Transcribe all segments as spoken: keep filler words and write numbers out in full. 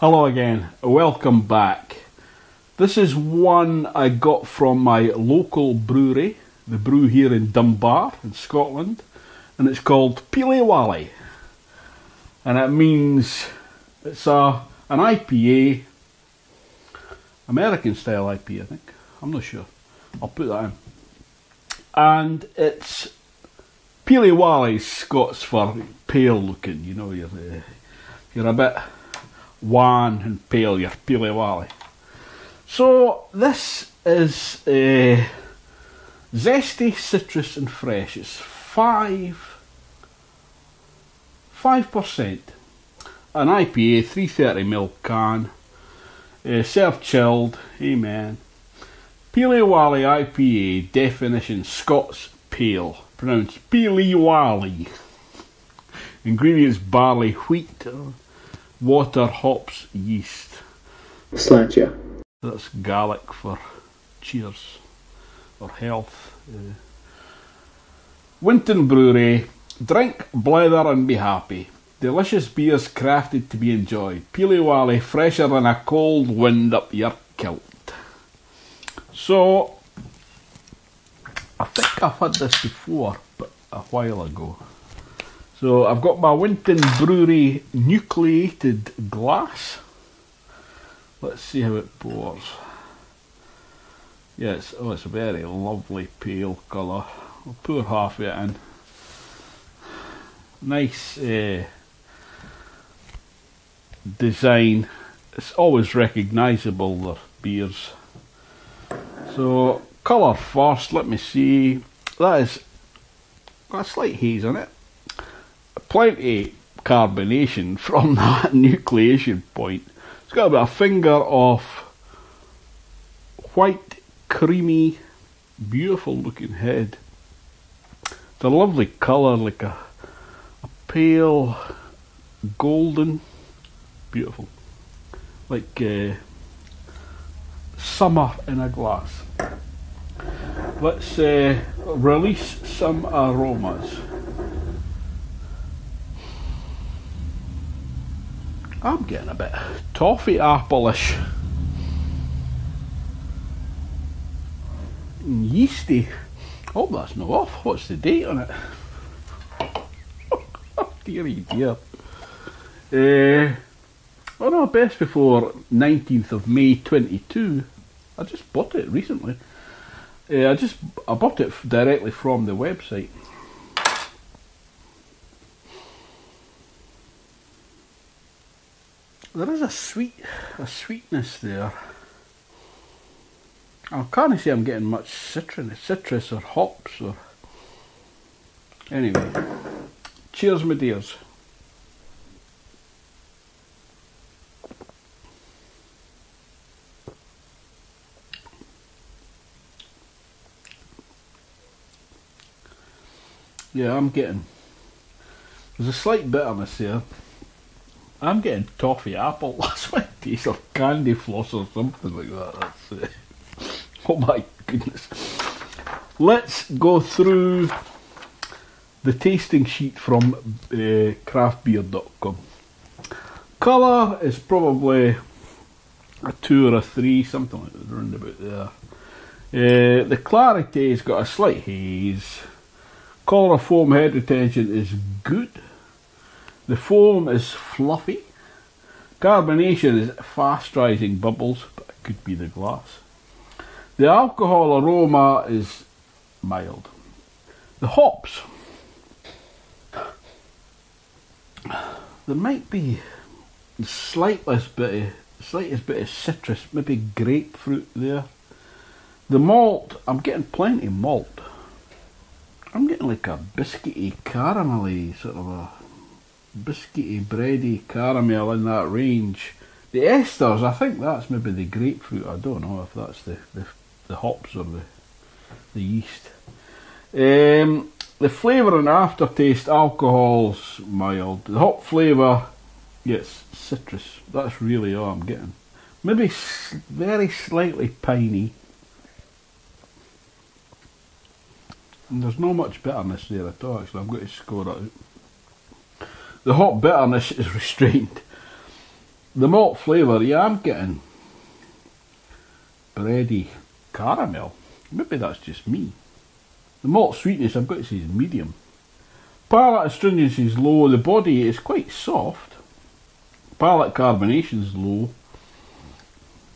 Hello again, welcome back. This is one I got from my local brewery, the brew here in Dunbar in Scotland, and it's called Peelywally, and it means it's a an I P A, American style I P A I think, I'm not sure, I'll put that in. And it's Peelywally, Scots for pale looking, you know, you're, uh, you're a bit wan and pale, you're Peelywally. So this is uh, zesty, citrus and fresh. It's five five percent, an I P A, three thirty mil can, uh, served chilled. Amen. Peelywally I P A, definition Scots pale, pronounced Peelywally. Ingredients: barley, wheat, water, hops, yeast. Slàinte. That's Gaelic for cheers or health. Uh, Winton Brewery. Drink, blether and be happy. Delicious beers crafted to be enjoyed. Peelywally, fresher than a cold wind up your kilt. So, I think I've had this before, but a while ago. So I've got my Winton Brewery nucleated glass. Let's see how it pours. Yes, oh, it's a very lovely pale colour. I'll pour half of it in. Nice uh, design. It's always recognisable, their beers. So, colour first, let me see. That is got a slight haze on it. Plenty carbonation from that nucleation point. It's got about a finger of white, creamy, beautiful looking head. It's a lovely colour, like a, a pale golden, beautiful, like uh, summer in a glass. Let's uh, release some aromas. I'm getting a bit toffee apple-ish, yeasty. Oh, that's not off. What's the date on it? Dearie dear. Uh, oh no, best before nineteenth of May twenty-two. I just bought it recently. Uh, I just I bought it directly from the website. There is a sweet, a sweetness there. I can't say I'm getting much citrus, citrus or hops or. Anyway, cheers, my dears. Yeah, I'm getting. There's a slight bitterness there. I'm getting toffee apple. That's why it tastes like candy floss or something like that. That's, uh, oh my goodness. Let's go through the tasting sheet from uh, craftbeer dot com. Colour is probably a two or a three, something like that, around about there. Uh, the clarity has got a slight haze. Colour of foam head retention is good. The foam is fluffy. Carbonation is fast rising bubbles, but it could be the glass. The alcohol aroma is mild. The hops. There might be the slightest bit of, slightest bit of citrus, maybe grapefruit there. The malt, I'm getting plenty of malt. I'm getting like a biscuity, caramelly sort of a biscuity, bready, caramel in that range. The esters, I think that's maybe the grapefruit. I don't know if that's the the, the hops or the the yeast. Um, the flavour and aftertaste, alcohol's mild. The hop flavour, yes, citrus. That's really all I'm getting. Maybe s very slightly piney. And there's not much bitterness there at all. Actually, I'm going to score it out. The hop bitterness is restrained. the malt flavour, yeah, I'm getting bready caramel. Maybe that's just me. The malt sweetness, I've got to say, is medium. Palate astringency is low. The body is quite soft. Palate carbonation is low.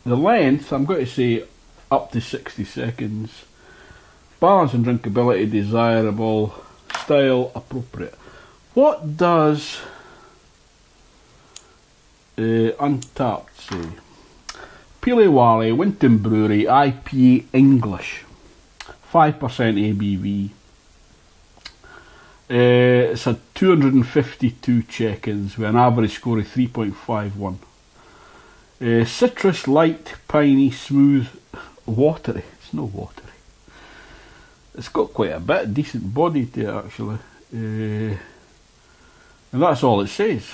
The length, I'm going to say, up to sixty seconds. Balance and drinkability desirable. Style appropriate. What does uh, Untappd say? Peelywally, Winton Brewery, I P A English. five percent A B V. Uh, it's had two hundred fifty-two check-ins with an average score of three point five one. Uh, citrus, light, piney, smooth, watery. It's no watery. It's got quite a bit of decent body to it, actually. Uh, and that's all it says.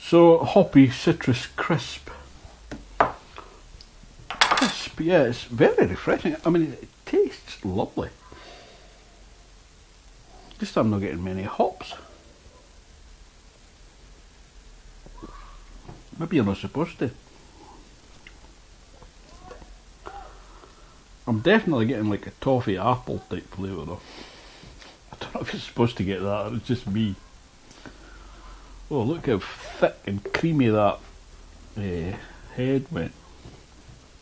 So, hoppy, citrus, crisp. Crisp, yeah, it's very refreshing. I mean, it tastes lovely. Just I'm not getting many hops. Maybe you're not supposed to. I'm definitely getting like a toffee apple type flavour though. I don't know if you're supposed to get that or it's just me. Oh, look how thick and creamy that uh, head went.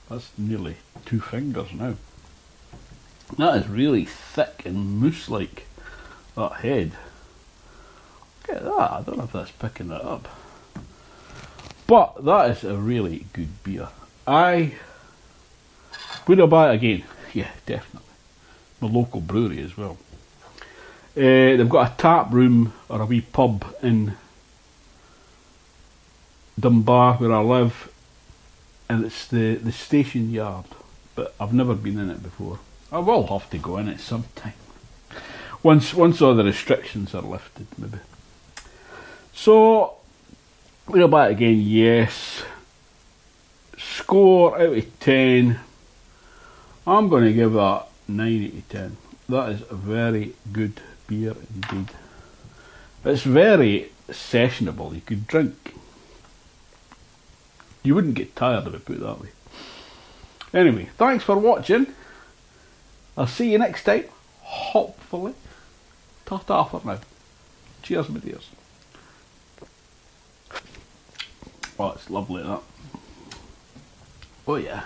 That's nearly two fingers now. That is really thick and mousse like, that head. Look at that, I don't know if that's picking that up. But that is a really good beer. I would I buy it again? Yeah, definitely. My local brewery as well. Uh, they've got a tap room or a wee pub in Dunbar where I live, and it's the, the station yard, but I've never been in it before. I will have to go in it sometime. Once once all the restrictions are lifted, maybe. So we'll buy it again, yes. Score out of ten. I'm going to give that nine out of ten. That is a very good beer indeed. It's very sessionable. You could drink. You wouldn't get tired of it, put it that way. Anyway, thanks for watching. I'll see you next time, hopefully. Ta-ta for now. Cheers, my dears. Oh, it's lovely, that. Oh, yeah.